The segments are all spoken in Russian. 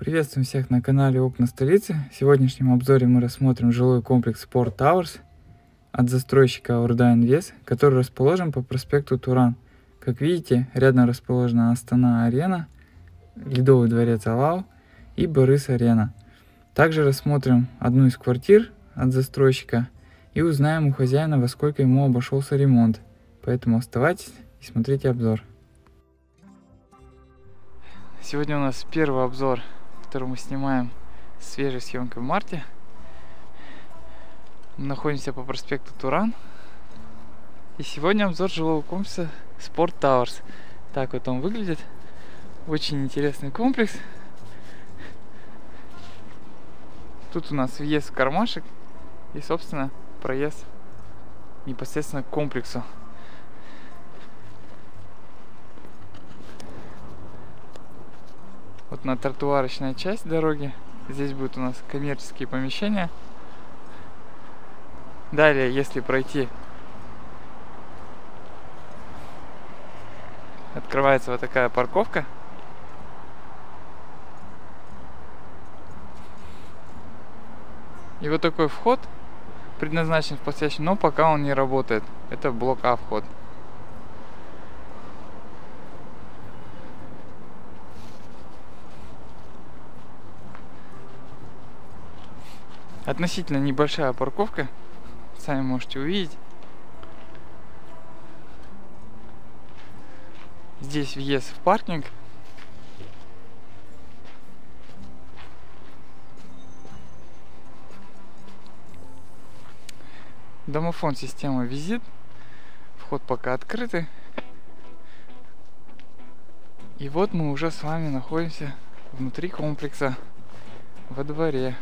Приветствуем всех на канале Окна Столицы. В сегодняшнем обзоре мы рассмотрим жилой комплекс Sport Towers от застройщика ORDA Invest, который расположен по проспекту Туран. Как видите, рядом расположена Астана Арена, Ледовый дворец Алау и Барыс Арена. Также рассмотрим одну из квартир от застройщика и узнаем у хозяина, во сколько ему обошелся ремонт. Поэтому оставайтесь и смотрите обзор. Сегодня у нас первый обзор, который мы снимаем с свежей съемкой в марте. Мы находимся по проспекту Туран. И сегодня обзор жилого комплекса Sport Towers. Так вот он выглядит. Очень интересный комплекс. Тут у нас въезд в кармашек и, собственно, проезд непосредственно к комплексу. Вот на тротуарочная часть дороги. Здесь будут у нас коммерческие помещения. Далее, если пройти, открывается вот такая парковка. И вот такой вход предназначен в последующем, но пока он не работает. Это блок А вход. Относительно небольшая парковка, сами можете увидеть. Здесь въезд в паркинг. Домофон системы визит. Вход пока открытый. И вот мы уже с вами находимся внутри комплекса, во дворе.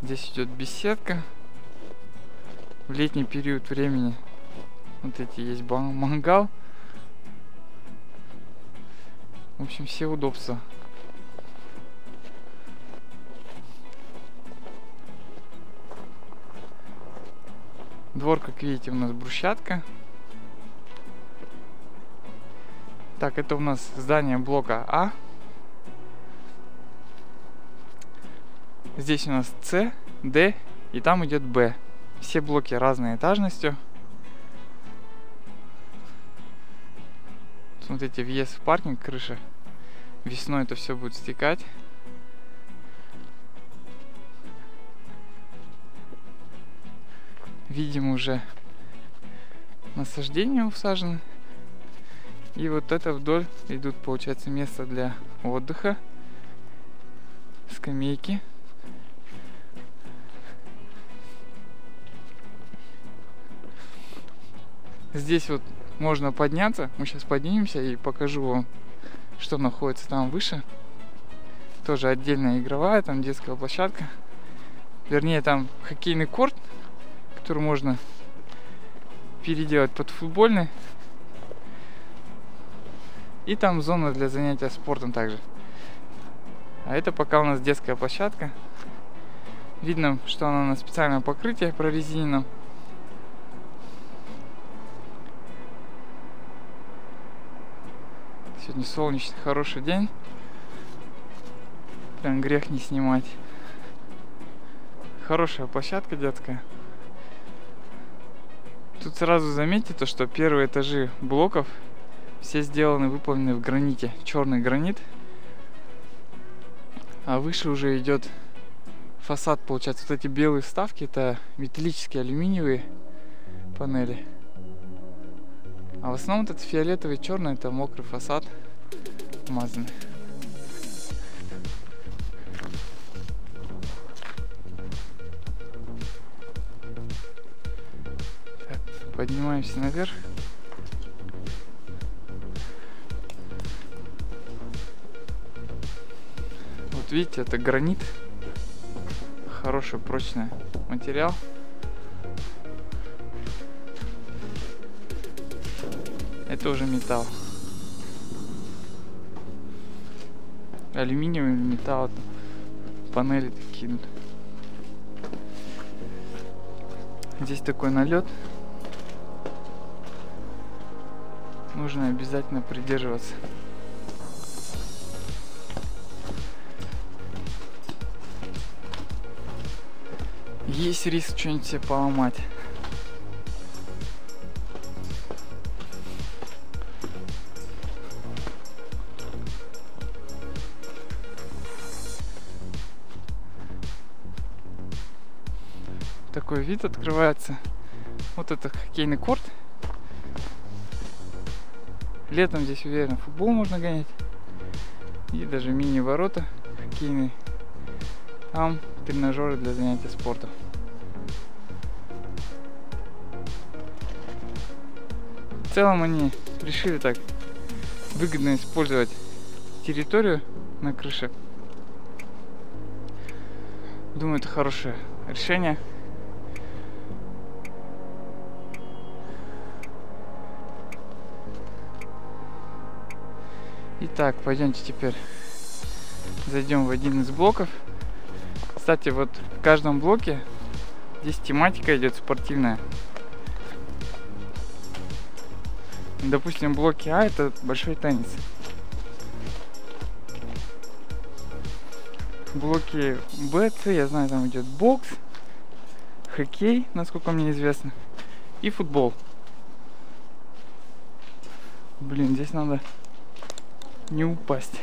Здесь идет беседка. В летний период времени вот эти есть мангал. В общем, все удобства. Двор, как видите, у нас брусчатка. Так, это у нас здание блока А. Здесь у нас С, Д и там идет Б. Все блоки разной этажностью. Смотрите, въезд в паркинг, крыша. Весной это все будет стекать. Видим уже насаждения усажены. И вот это вдоль идут, получается, место для отдыха. Скамейки. Здесь вот можно подняться. Мы сейчас поднимемся и покажу вам, что находится там выше. Тоже отдельная игровая, там детская площадка. Вернее, там хоккейный корт, который можно переделать под футбольный. И там зона для занятия спортом также. А это пока у нас детская площадка. Видно, что она на специальном покрытии прорезиненном. Сегодня солнечный, хороший день. Прям грех не снимать. Хорошая площадка детская. Тут сразу заметьте то, что первые этажи блоков все сделаны, выполнены в граните. Черный гранит. А выше уже идет фасад, получается. Вот эти белые вставки, это металлические алюминиевые панели. А в основном этот фиолетовый и черный, это мокрый фасад, мазанный. Так, поднимаемся наверх. Вот видите, это гранит. Хороший прочный материал. Это уже металл. Алюминиевый металл. Панели такие. Здесь такой налет. Нужно обязательно придерживаться. есть риск что-нибудь себе поломать. Такой вид открывается. Вот это хоккейный корт. Летом здесь, уверенно, футбол можно гонять. И даже мини-ворота хоккейные. Там тренажеры для занятия спортом. В целом они решили так выгодно использовать территорию на крыше. Думаю, это хорошее решение. Итак, пойдемте теперь зайдем в один из блоков. Кстати, вот в каждом блоке здесь тематика идет спортивная. Допустим, в блоке А это большой танец. В блоке Б, С, я знаю, там идет бокс, хоккей, насколько мне известно, и футбол. Блин, здесь надо не упасть.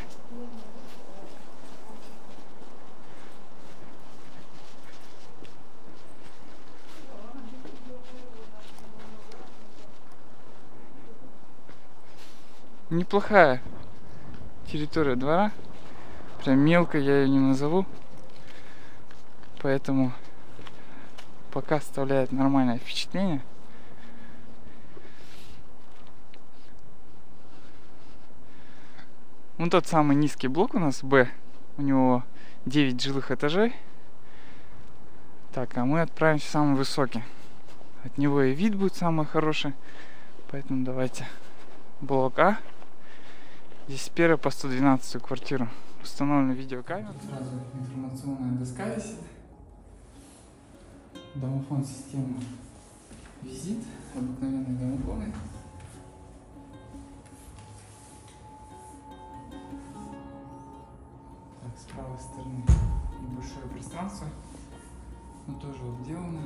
Неплохая территория двора, прям мелко я ее не назову, поэтому пока оставляет нормальное впечатление. Вот тот самый низкий блок у нас, Б, у него 9 жилых этажей. Так, а мы отправимся в самый высокий. От него и вид будет самый хороший, поэтому давайте блок А. Здесь с 1 по 112 квартиру установлена видеокамера. Сразу информационная доска висит. Домофон системы визит, обыкновенные домофоны. С правой стороны небольшое пространство, но тоже обделано.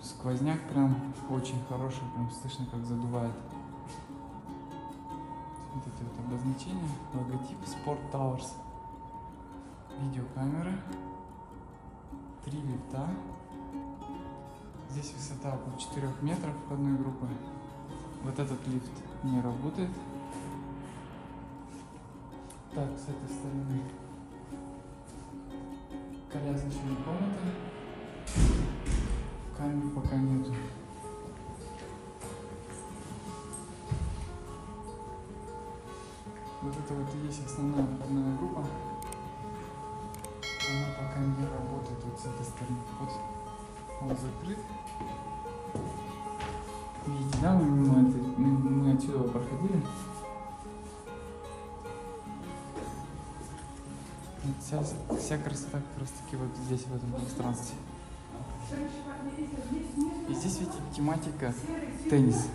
Сквозняк прям очень хороший, прям слышно, как задувает. Вот это вот обозначение, логотип Sport Towers. Видеокамеры, 3 лифта. Здесь высота около 4 метров в одной группе. Вот этот лифт не работает. Так, с этой стороны колясочная комната. Камер пока нету. Вот это вот и есть основная входная группа. Она пока не работает. Вот с этой стороны вход, он закрыт. Видите, да, мы отсюда проходили. Вся красота как раз таки вот здесь, в этом пространстве. И здесь, видите, тематика теннис.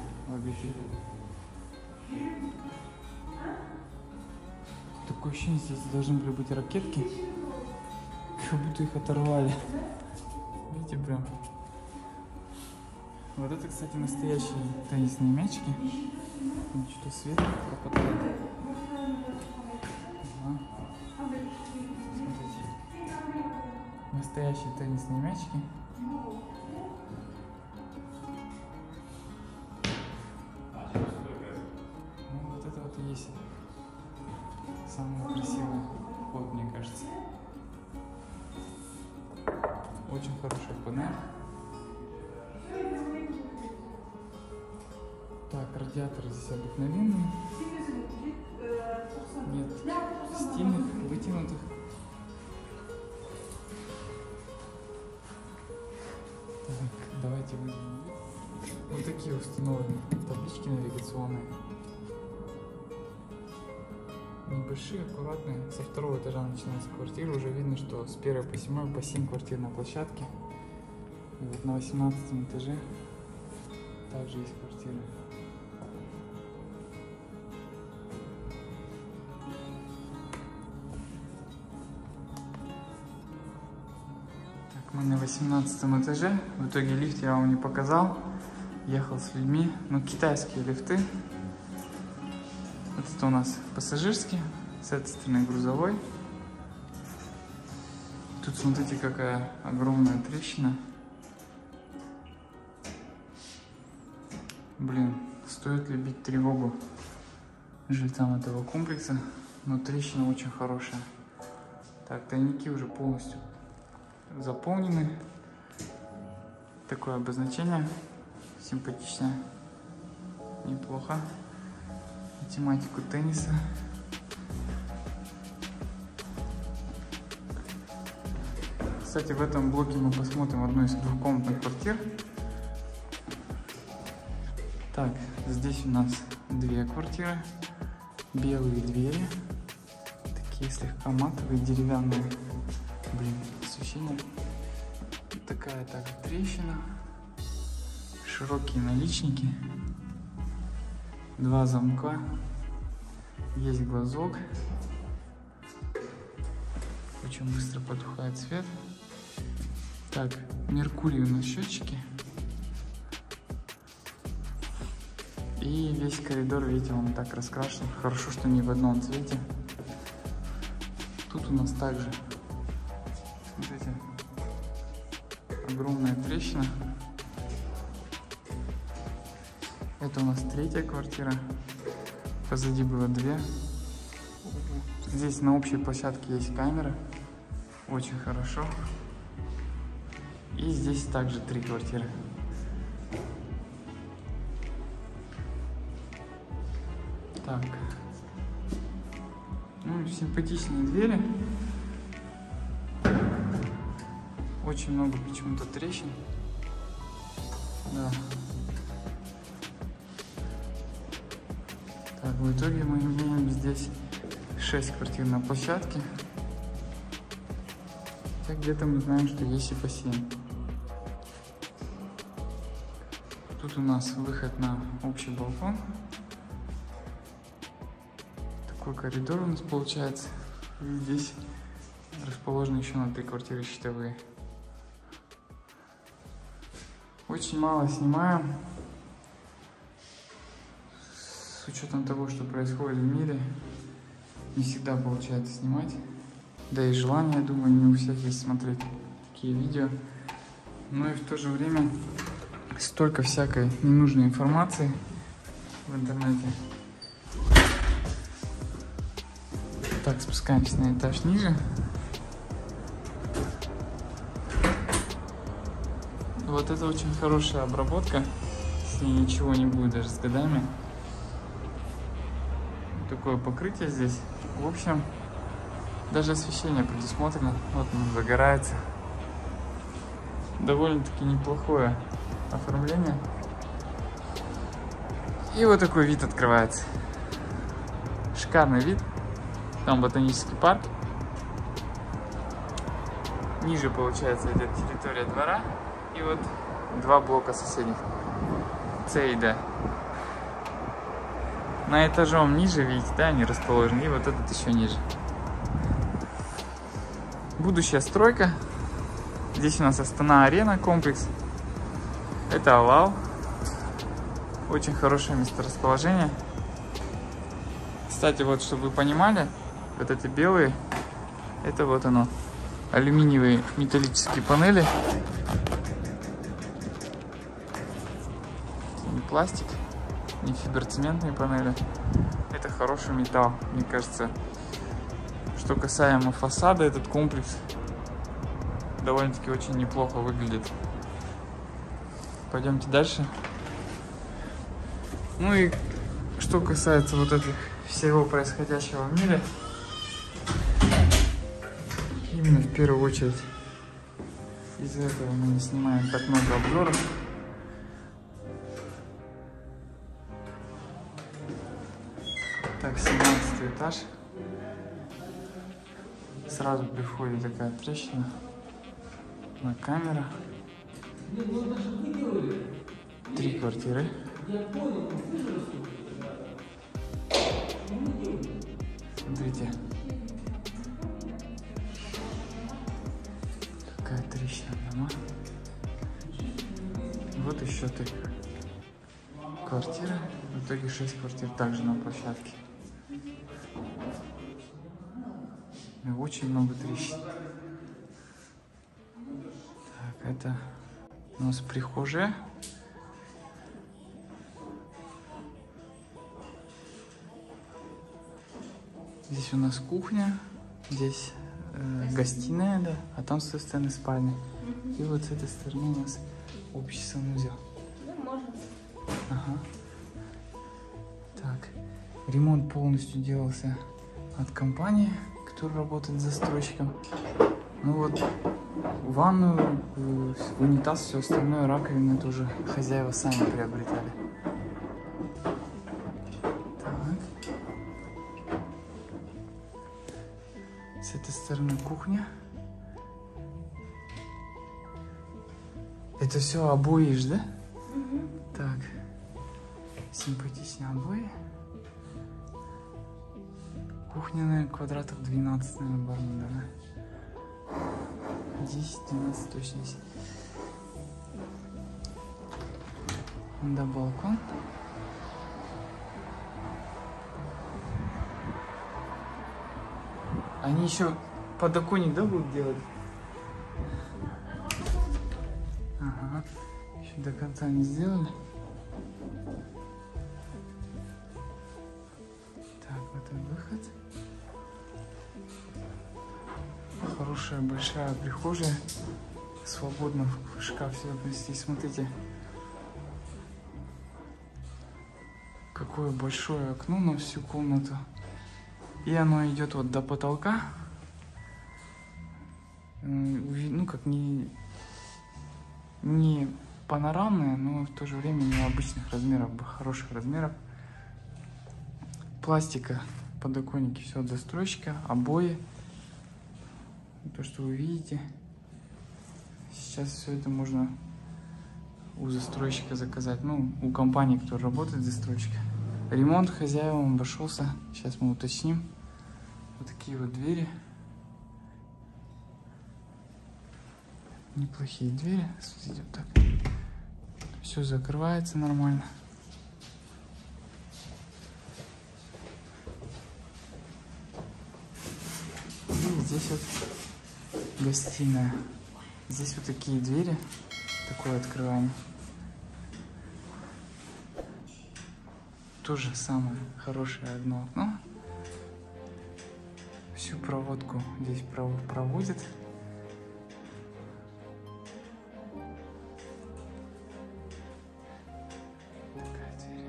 Такое ощущение, здесь должны были быть ракетки, как будто их оторвали. Видите, прям. Вот это, кстати, настоящие теннисные мячики. Что-то свет пропадает. Ага. Смотрите. Настоящие теннисные мячики. Ну, вот это вот и есть самый красивый вход, мне кажется. Очень хорошая панель. Так, радиаторы здесь обыкновенные, нет стильных, вытянутых. Так, давайте выйдем. Вот такие установлены таблички навигационные. Небольшие, аккуратные. Со второго этажа начинается квартира. Уже видно, что с 1 по 7 бассейн, квартирной площадке. И вот на 18 этаже также есть квартира. Мы на 18 этаже. В итоге лифт я вам не показал. Ехал с людьми. Но китайские лифты. Вот это у нас пассажирский. С этой стороны грузовой. Тут смотрите, какая огромная трещина. Блин, стоит ли бить тревогу жильцам этого комплекса, но трещина очень хорошая. Так, тайники уже полностью заполнены. Такое обозначение симпатичное, неплохо. И тематику тенниса. Кстати, в этом блоке мы посмотрим одну из двухкомнатных квартир. Так, здесь у нас две квартиры, белые двери, такие слегка матовые, деревянные, блин, освещение, такая так трещина, широкие наличники, два замка, есть глазок, очень быстро потухает свет. Так, Меркурий у нас счетчики. И весь коридор, видите, он так раскрашен. Хорошо, что не в одном цвете. Тут у нас также, смотрите, огромная трещина. Это у нас третья квартира. Позади было две. Здесь на общей площадке есть камеры. Очень хорошо. И здесь также три квартиры. Так, ну, симпатичные двери, очень много почему-то трещин, да. Так, в итоге мы имеем здесь 6 квартир на площадке, хотя где-то мы знаем, что есть и бассейн. Тут у нас выход на общий балкон. Коридор у нас получается. И здесь расположены еще на 3 квартиры щитовые. Очень мало снимаем. С учетом того, что происходит в мире, не всегда получается снимать. Да и желание, я думаю, не у всех есть смотреть такие видео. Но и в то же время столько всякой ненужной информации в интернете. Так, спускаемся на этаж ниже. Вот это очень хорошая обработка. С ней ничего не будет даже с годами. Такое покрытие здесь. В общем, даже освещение предусмотрено. Вот оно загорается. Довольно-таки неплохое оформление. И вот такой вид открывается. Шикарный вид. Там ботанический парк. Ниже, получается, идет территория двора. И вот два блока соседних. С и Д. На этажом ниже, видите, да, они расположены. И вот этот еще ниже. Будущая стройка. Здесь у нас Астана Арена комплекс. Это Алау. Очень хорошее месторасположение. Кстати, вот, чтобы вы понимали, вот эти белые, это вот оно, алюминиевые металлические панели. Это не пластик, не фиброцементные панели. Это хороший металл, мне кажется. Что касаемо фасада, этот комплекс довольно-таки очень неплохо выглядит. Пойдемте дальше. Ну и что касается вот этих всего происходящего в мире, именно в первую очередь из-за этого мы не снимаем так много обзоров. Так, 17 этаж. Сразу при входе такая трещина на камеру. Три квартиры. Смотрите, какая трещина. Вот еще такая квартира. В итоге 6 квартир также на площадке. И очень много трещин. Так, это у нас прихожая. Здесь у нас кухня, здесь гостиная, да, а там с той стороны спальня. И вот с этой стороны у нас общий санузел. Ну, можно. Ага. Так, ремонт полностью делался от компании, которая работает застройщиком. Ну вот, ванну, унитаз, все остальное, раковины тоже хозяева сами приобретали. С этой стороны кухня. Это все обои, да? Угу. Так. Симпатичные обои. Кухня, наверное, квадратов 12, наверное, барна, да? 10-12 точно есть. Да, балкон. Они еще подоконник, да, будут делать? Ага, еще до конца не сделали. Так, вот и выход. Хорошая большая прихожая. Свободно в шкаф сюда поместить. Смотрите, какое большое окно на всю комнату. И оно идет вот до потолка. Ну, как не панорамное, но в то же время необычных размеров, хороших размеров. Пластика, подоконники, все от застройщика, обои. То, что вы видите. Сейчас все это можно у застройщика заказать. Ну, у компании, которая работает, застройщика. Ремонт хозяевам обошелся, сейчас мы уточним. Вот такие вот двери. Неплохие двери. Смотрите, вот так. Все закрывается нормально. И здесь вот гостиная. Здесь вот такие двери. Такое открывание. Тоже самое хорошее одно окно. Всю проводку здесь проводит. Такая дверь.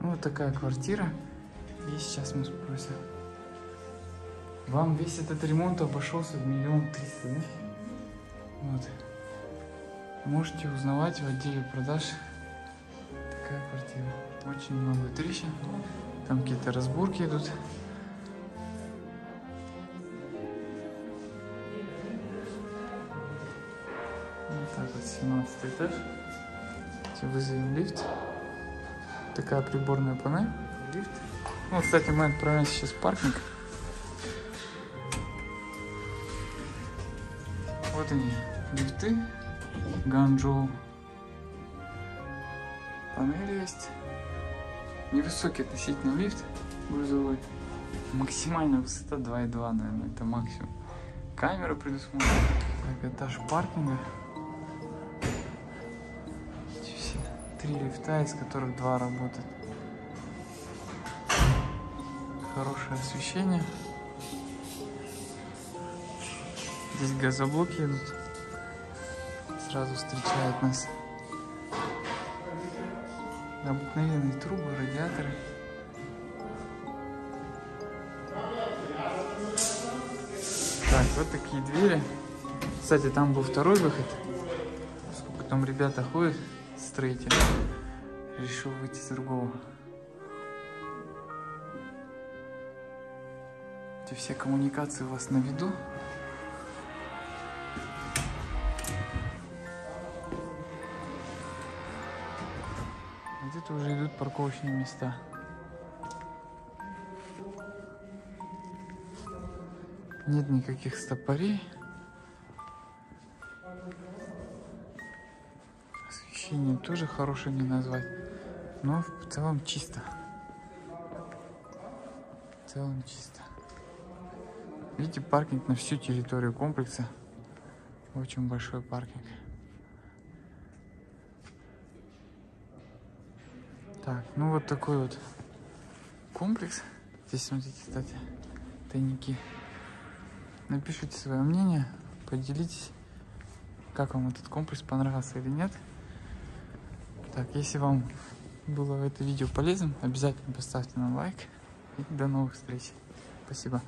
Ну, вот такая квартира. И сейчас мы спросим. Вам весь этот ремонт обошелся в 1 300 000, да? Вот. Можете узнавать в отделе продаж. Такая квартира. Очень много трещин, там какие-то разборки идут. Вот так вот, 17 этаж. Вызовем лифт. Такая приборная панель. Лифт. Ну, кстати, мы отправляемся сейчас в паркинг. Вот они, лифты. Ганчжоу. Панель есть. Невысокий относительно лифт грузовой. Максимальная высота 2,2, наверное, это максимум. Камера предусмотрена. Так, этаж паркинга. Все. 3 лифта, из которых 2 работают. Хорошее освещение. Здесь газоблоки идут. Сразу встречают нас. Обыкновенные трубы, радиаторы. Так, вот такие двери. Кстати, там был второй выход. Сколько там ребята ходят, строители. Решил выйти с другого. Эти все коммуникации у вас на виду. Где-то уже идут парковочные места. Нет никаких стопорей. Освещение. помещение тоже хорошее не назвать, но в целом чисто. В целом чисто. Видите, паркинг на всю территорию комплекса. Очень большой паркинг. Так, ну вот такой вот комплекс. Здесь, смотрите, кстати, тайники. Напишите свое мнение, поделитесь, как вам этот комплекс, понравился или нет. Так, если вам было это видео полезным, обязательно поставьте нам лайк. И до новых встреч. Спасибо.